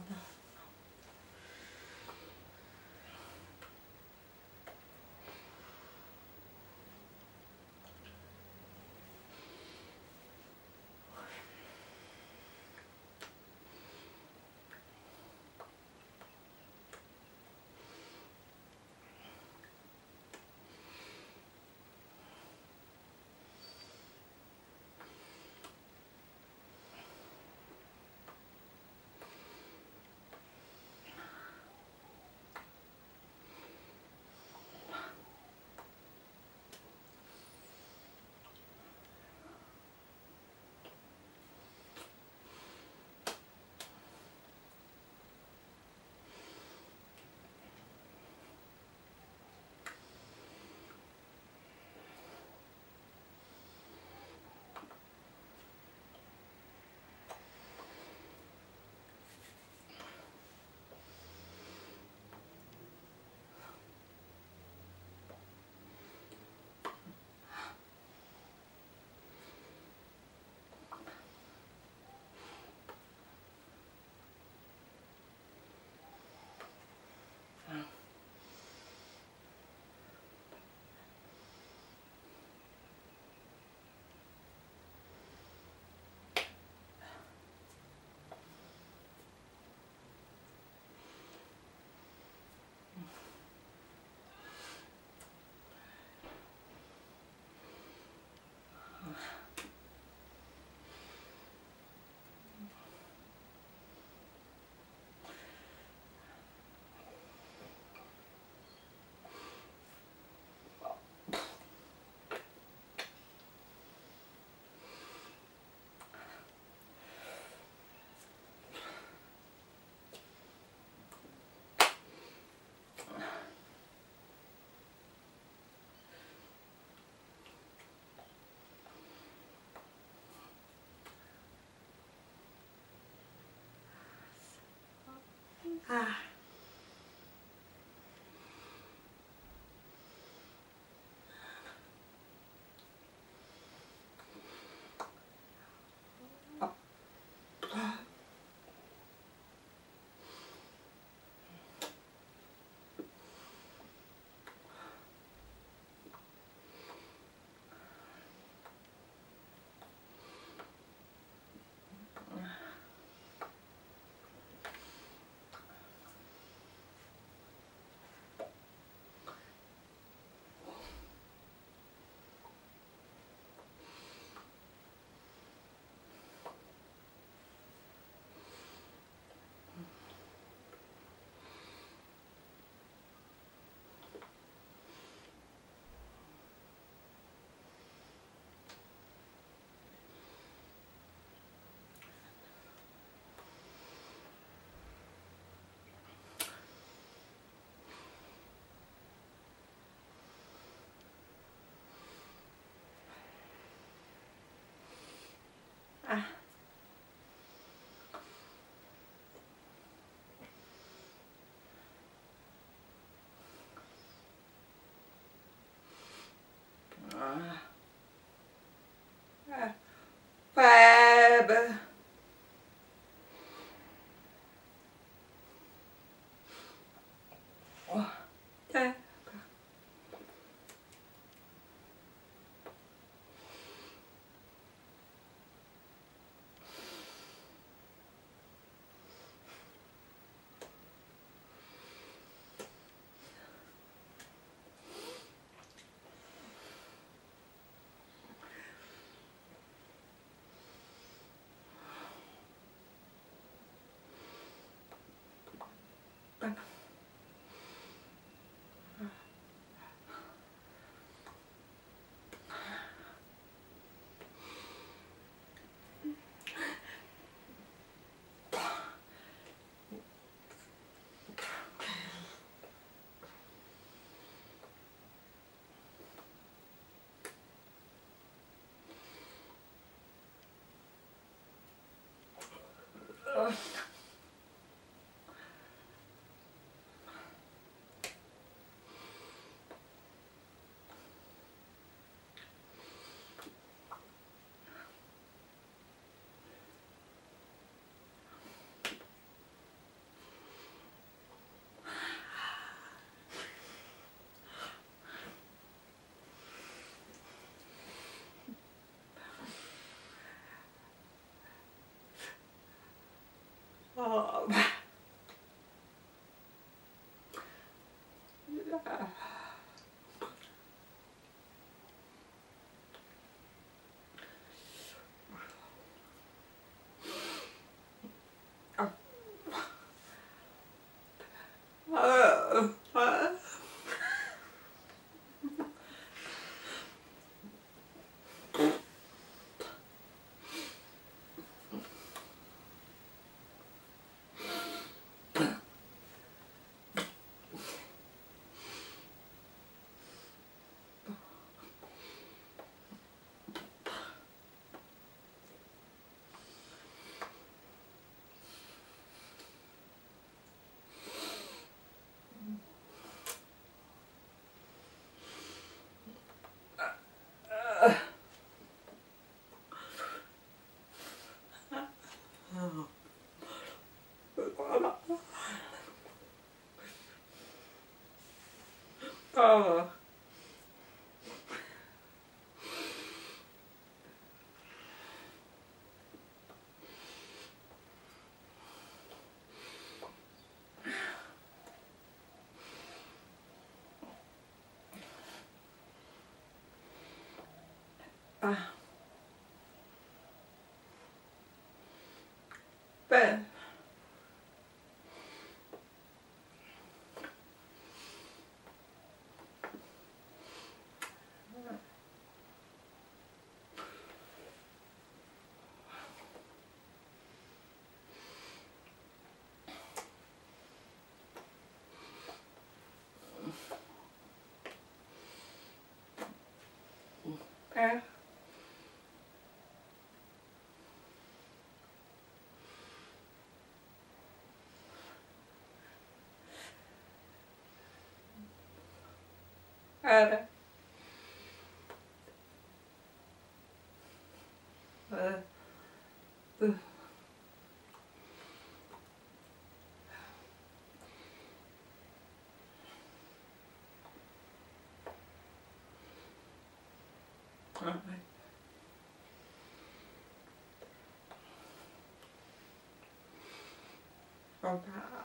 ладно. Ah. Oh. But okay.